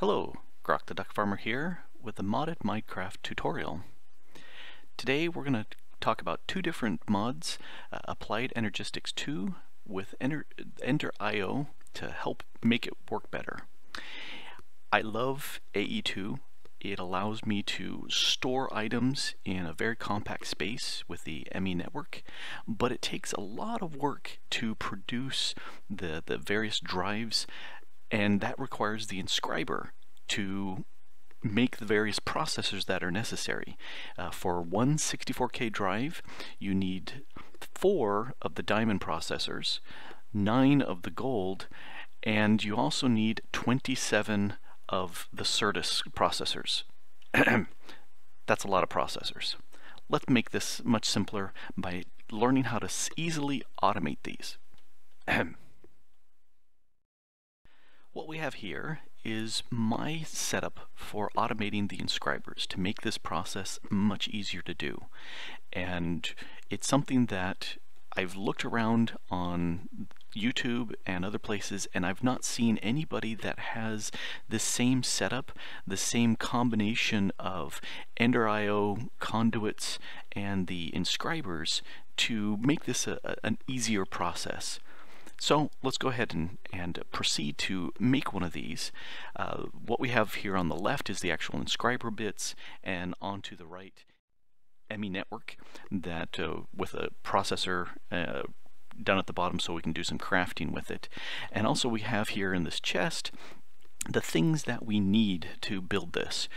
Hello, Grok the Duck Farmer here with a modded Minecraft tutorial. Today we're going to talk about two different mods, Applied Energistics 2 with Ender IO to help make it work better. I love AE2. It allows me to store items in a very compact space with the ME network, but it takes a lot of work to produce the various drives, and that requires the Inscriber to make the various processors that are necessary. For one 64K drive, you need 4 of the diamond processors, 9 of the gold, and you also need 27 of the Certus processors. That's a lot of processors. Let's make this much simpler by learning how to easily automate these. What we have here is my setup for automating the inscribers to make this process much easier to do. And it's something that I've looked around on YouTube and other places, and I've not seen anybody that has the same setup, the same combination of Ender IO conduits and the inscribers to make this an easier process. So let's go ahead and proceed to make one of these. What we have here on the left is the actual inscriber bits, and onto the right, ME network that with a processor down at the bottom, so we can do some crafting with it. And also we have here in this chest the things that we need to build this.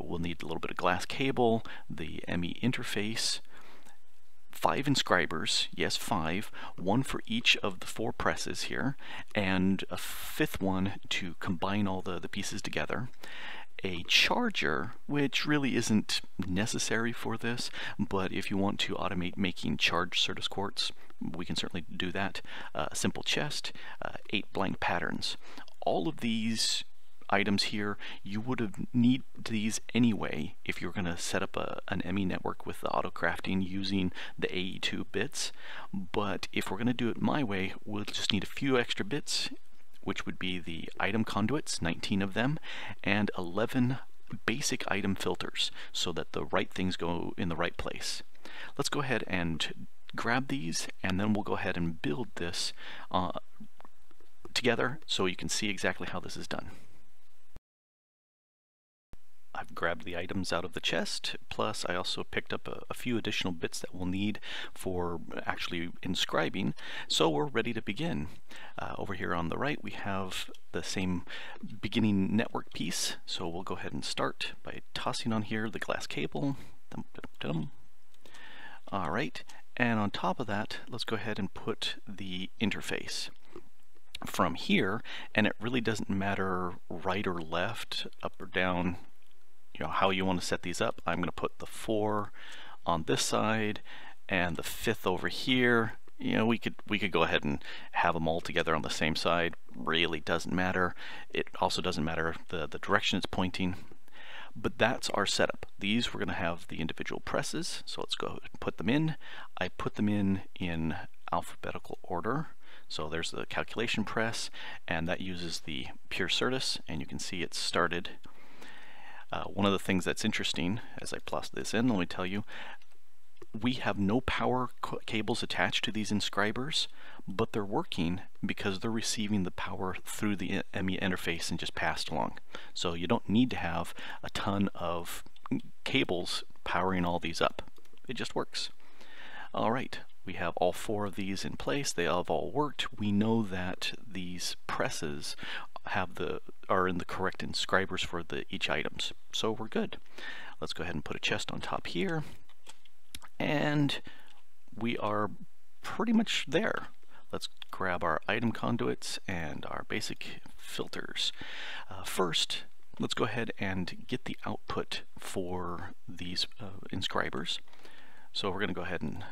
We'll need a little bit of glass cable, the ME interface, 5 inscribers, yes 5, one for each of the 4 presses here, and a 5th one to combine all the pieces together. A charger, which really isn't necessary for this, but if you want to automate making charged Certus quartz, we can certainly do that. A simple chest, 8 blank patterns. All of these items here, you would have need these anyway if you're going to set up an ME network with the auto crafting using the AE2 bits, but if we're going to do it my way, we'll just need a few extra bits, which would be the item conduits, 19 of them, and 11 basic item filters so that the right things go in the right place. Let's go ahead and grab these, and then we'll go ahead and build this together so you can see exactly how this is done. I've grabbed the items out of the chest, plus I also picked up a few additional bits that we'll need for actually inscribing, so we're ready to begin. Over here on the right we have the same beginning network piece, so we'll go ahead and start by tossing on here the glass cable. Alright, and on top of that, let's go ahead and put the interface. From here, and it really doesn't matter right or left, up or down, you know, how you want to set these up. I'm going to put the 4 on this side and the 5th over here. You know, we could go ahead and have them all together on the same side. Really doesn't matter. It also doesn't matter the direction it's pointing. But that's our setup. These we're going to have the individual presses. So let's go ahead and put them in. I put them in alphabetical order. So there's the calculation press, and that uses the pure Certus, and you can see it started. One of the things that's interesting, as I plus this in, let me tell you, we have no power cables attached to these inscribers, but they're working because they're receiving the power through the ME interface and just passed along. So you don't need to have a ton of cables powering all these up. It just works. All right. We have all 4 of these in place. They have all worked. We know that these presses are in the correct inscribers for each items. So we're good. Let's go ahead and put a chest on top here. And we are pretty much there. Let's grab our item conduits and our basic filters. First, let's go ahead and get the output for these inscribers. So we're going to go ahead and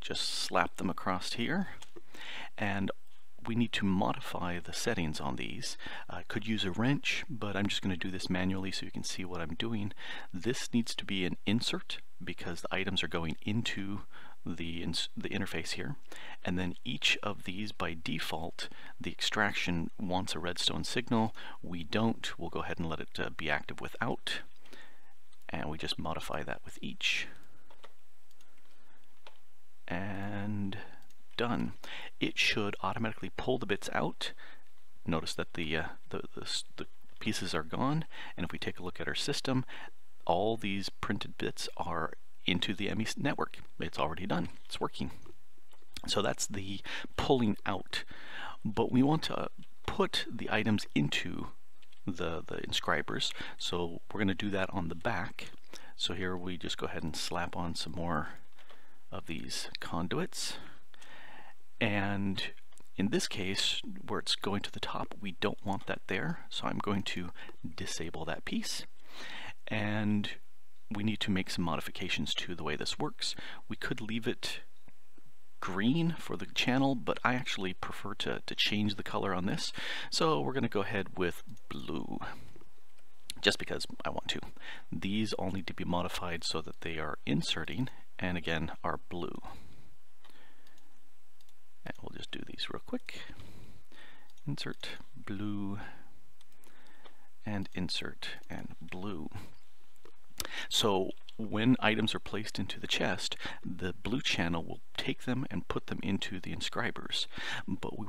just slap them across here, and we need to modify the settings on these. I could use a wrench, but I'm just going to do this manually so you can see what I'm doing. This needs to be an insert because the items are going into the interface here, and then each of these by default, the extraction wants a redstone signal. We don't. We'll go ahead and let it be active without, and we just modify that with each. And done. It should automatically pull the bits out. Notice that the pieces are gone, and if we take a look at our system, all these printed bits are into the ME network. It's already done. It's working. So that's the pulling out. But we want to put the items into the inscribers, so we're going to do that on the back. So here we just go ahead and slap on some more of these conduits, and in this case, where it's going to the top, we don't want that there, so I'm going to disable that piece. And we need to make some modifications to the way this works. We could leave it green for the channel, but I actually prefer to change the color on this, so we're going to go ahead with blue, just because I want to. These all need to be modified so that they are inserting, and again, are blue. And we'll just do these real quick. Insert blue and insert and blue. So when items are placed into the chest, the blue channel will take them and put them into the inscribers. But we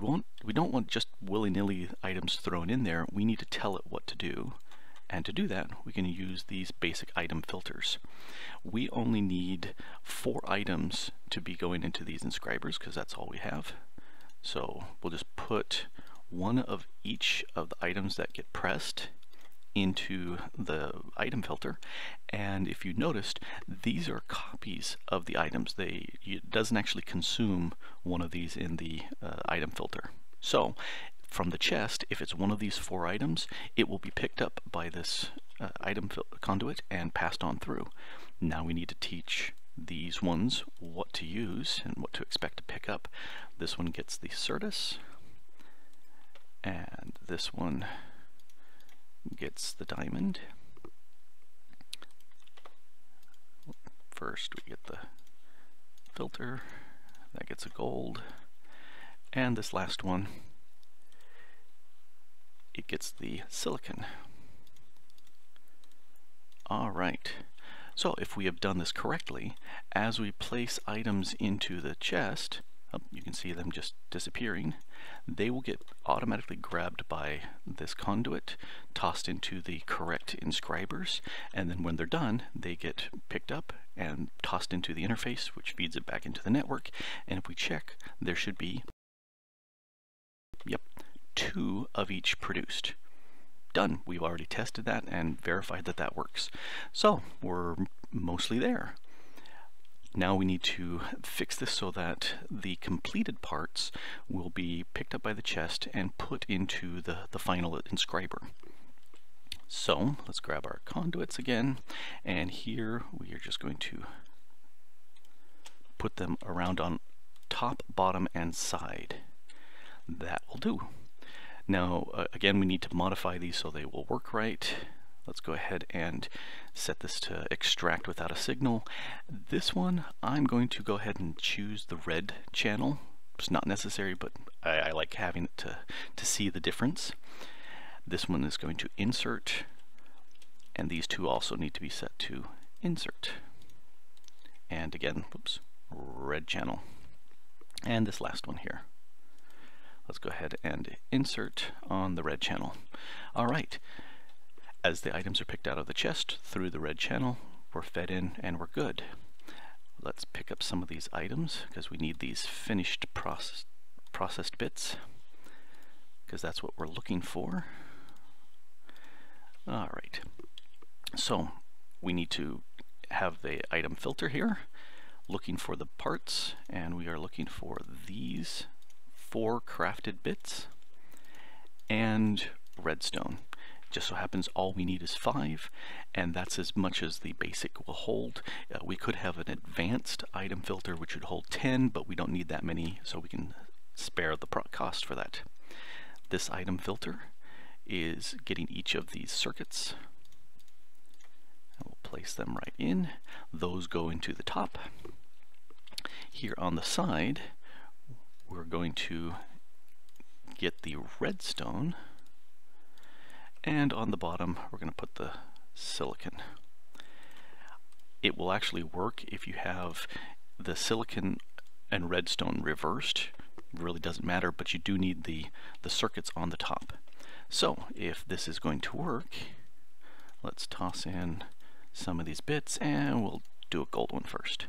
don't want just willy-nilly items thrown in there. We need to tell it what to do. And to do that, we can use these basic item filters. We only need 4 items to be going into these inscribers, because that's all we have. So we'll just put one of each of the items that get pressed into the item filter. And if you noticed, these are copies of the items. It doesn't actually consume one of these in the item filter. So from the chest, if it's one of these 4 items, it will be picked up by this item conduit and passed on through. Now we need to teach these ones what to use and what to expect to pick up. This one gets the Certus, and this one gets the diamond. First we get the filter, that gets a gold, and this last one, it gets the silicon. Alright, so if we have done this correctly, as we place items into the chest, you can see them just disappearing, they will get automatically grabbed by this conduit, tossed into the correct inscribers, and then when they're done, they get picked up and tossed into the interface, which feeds it back into the network. And if we check, there should be, yep, 2 of each produced. Done. We've already tested that and verified that that works. So we're mostly there. Now we need to fix this so that the completed parts will be picked up by the chest and put into the final inscriber. So let's grab our conduits again, and here we are just going to put them around on top, bottom, and side. That will do. Now, again, we need to modify these so they will work right. Let's go ahead and set this to extract without a signal. This one, I'm going to go ahead and choose the red channel. It's not necessary, but I like having it to see the difference. This one is going to insert, and these two also need to be set to insert. And again, oops, red channel. And this last one here. Let's go ahead and insert on the red channel. Alright, as the items are picked out of the chest through the red channel, we're fed in and we're good. Let's pick up some of these items, because we need these finished processed bits, because that's what we're looking for. Alright, so we need to have the item filter here, looking for the parts, and we are looking for these 4 crafted bits and redstone. Just so happens all we need is 5, and that's as much as the basic will hold. We could have an advanced item filter which would hold 10, but we don't need that many, so we can spare the cost for that. This item filter is getting each of these circuits, and we'll place them right in. Those go into the top. here on the side, we're going to get the redstone, and on the bottom we're going to put the silicon. It will actually work if you have the silicon and redstone reversed. It really doesn't matter, but you do need the circuits on the top. So if this is going to work, let's toss in some of these bits, and we'll do a gold one first.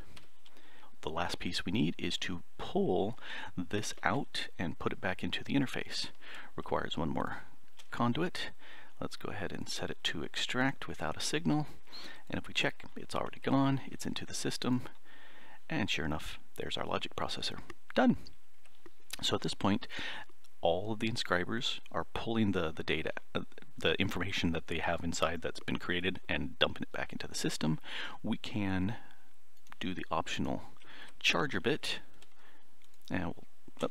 The last piece we need is to pull this out and put it back into the interface. Requires one more conduit. Let's go ahead and set it to extract without a signal, and if we check, it's already gone, it's into the system, and sure enough, there's our logic processor. Done! So at this point, all of the inscribers are pulling the data, the information that they have inside that's been created, and dumping it back into the system. We can do the optional charger bit, and we'll,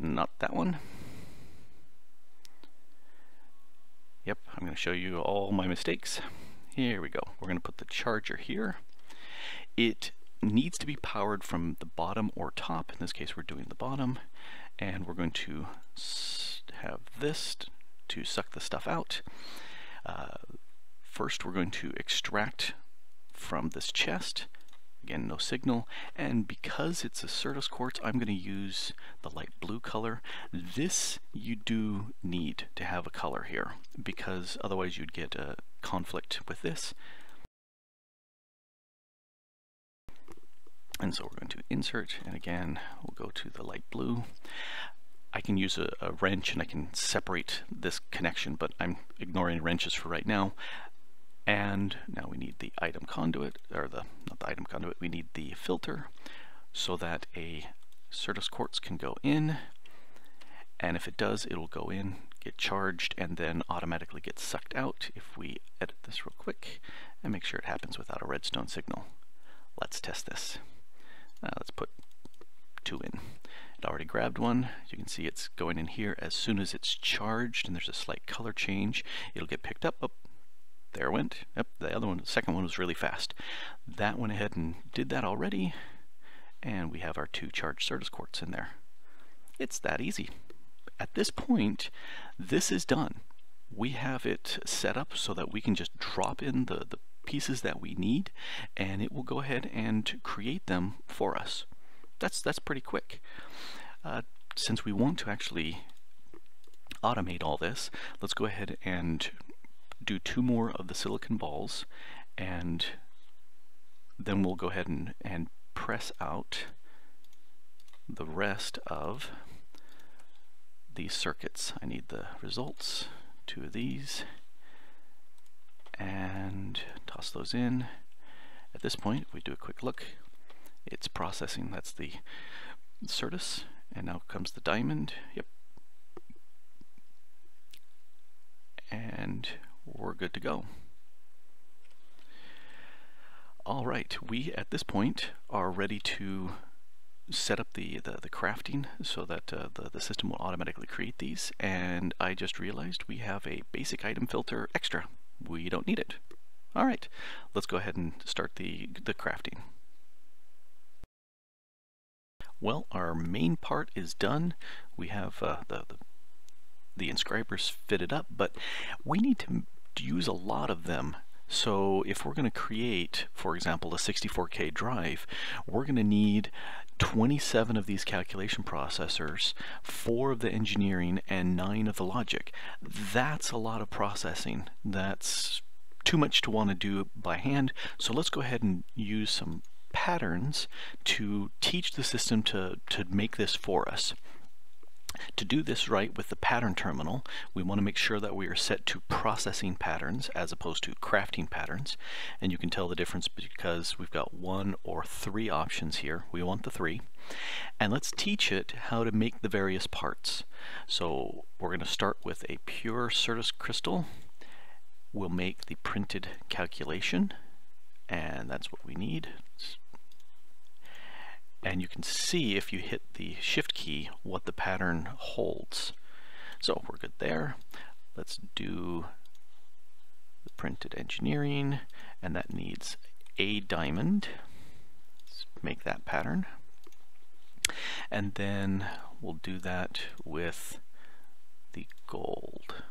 not that one. Yep, I'm going to show you all my mistakes. Here we go. We're going to put the charger here. It needs to be powered from the bottom or top. In this case, we're doing the bottom, and we're going to have this to suck the stuff out. First, we're going to extract from this chest. Again, no signal, and because it's a Certus quartz, I'm going to use the light blue color. This you do need to have a color here, because otherwise you'd get a conflict with this. And so we're going to insert, and again, we'll go to the light blue. I can use a wrench and I can separate this connection, but I'm ignoring wrenches for right now. And now we need the item conduit, or the, not the item conduit, we need the filter so that a Certus quartz can go in. And if it does, it'll go in, get charged, and then automatically get sucked out. If we edit this real quick and make sure it happens without a redstone signal. Let's test this. Let's put 2 in. It already grabbed one. You can see it's going in here. As soon as it's charged and there's a slight color change, it'll get picked up. Oh, there it went. Yep, the other one, the second one was really fast. That went ahead and did that already, and we have our 2 charged Certus quartz in there. It's that easy. At this point, this is done. We have it set up so that we can just drop in the pieces that we need, and it will go ahead and create them for us. That's pretty quick. Since we want to actually automate all this, let's go ahead and do 2 more of the silicon balls, and then we'll go ahead and press out the rest of these circuits. I need the results, 2 of these, and toss those in. At this point, if we do a quick look, it's processing. That's the Certus, and now comes the diamond. Yep, and we're good to go. All right, we at this point are ready to set up the crafting so that the system will automatically create these, and I just realized we have a basic item filter extra. We don't need it. All right, let's go ahead and start the crafting. Well, our main part is done. We have the inscribers fitted up, but we need to use a lot of them. So if we're going to create, for example, a 64K drive, we're going to need 27 of these calculation processors, 4 of the engineering, and 9 of the logic. That's a lot of processing. That's too much to want to do by hand. So let's go ahead and use some patterns to teach the system to make this for us. To do this right with the pattern terminal, we want to make sure that we are set to processing patterns as opposed to crafting patterns, and you can tell the difference because we've got 1 or 3 options here. We want the 3, and let's teach it how to make the various parts. So we're going to start with a pure Certus crystal. We'll make the printed calculation, and that's what we need. And you can see if you hit the shift key what the pattern holds. So we're good there. Let's do the printed engineering, and that needs a diamond. Let's make that pattern. And then we'll do that with the gold.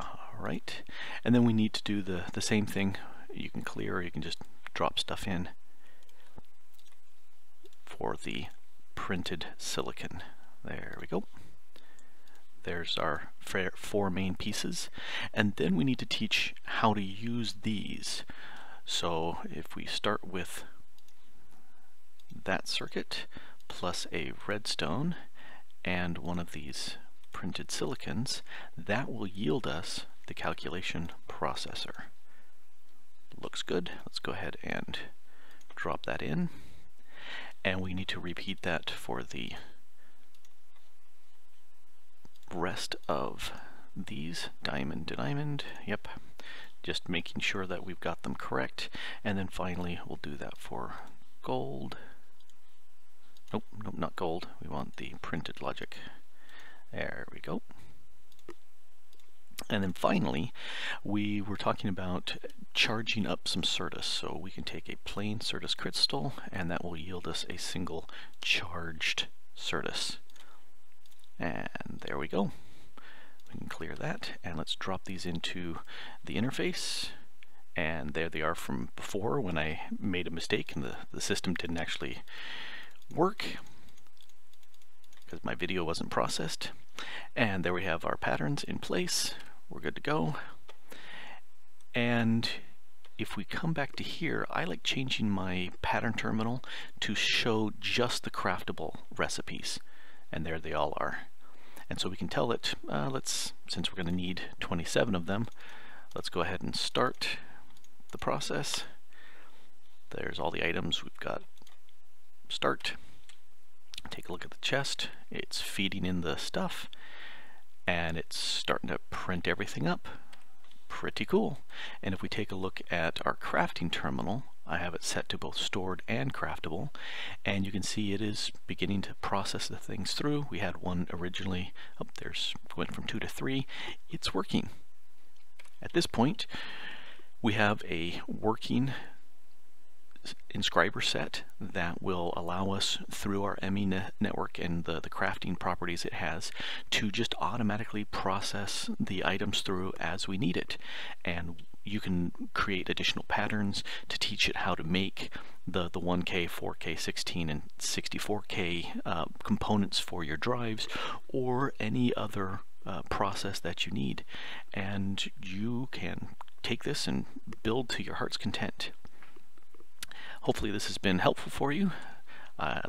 Alright, and then we need to do the same thing. You can clear, or you can just drop stuff in for the printed silicon. There we go. There's our four main pieces, and then we need to teach how to use these. So if we start with that circuit plus a redstone and one of these printed silicons, that will yield us the calculation processor. Looks good. Let's go ahead and drop that in, and we need to repeat that for the rest of these, diamond to diamond, yep, just making sure that we've got them correct. And then finally we'll do that for gold. Nope, not gold, we want the printed logic. There we go. And then finally we were talking about charging up some Certus, so we can take a plain Certus crystal and that will yield us a single charged Certus. And there we go. We can clear that, and let's drop these into the interface. And there they are from before when I made a mistake and the system didn't actually work because my video wasn't processed. And there we have our patterns in place. We're good to go. And if we come back to here, I like changing my pattern terminal to show just the craftable recipes. And there they all are. And so we can tell it, since we're going to need 27 of them, let's go ahead and start the process. There's all the items we've got. Start. Take a look at the chest. It's feeding in the stuff, and it's starting to print everything up. Pretty cool. And if we take a look at our crafting terminal, I have it set to both stored and craftable, and you can see it is beginning to process the things through. We had one originally, went from 2 to 3. It's working. At this point, we have a working Inscriber set that will allow us, through our ME network and the crafting properties it has, to just automatically process the items through as we need it. And you can create additional patterns to teach it how to make the 1K, 4K, 16, and 64K components for your drives, or any other process that you need. And you can take this and build to your heart's content. Hopefully this has been helpful for you.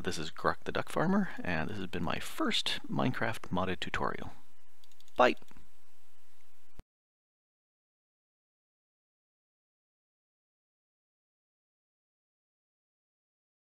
This is Grok the Duck Farmer, and this has been my first Minecraft modded tutorial. Bye!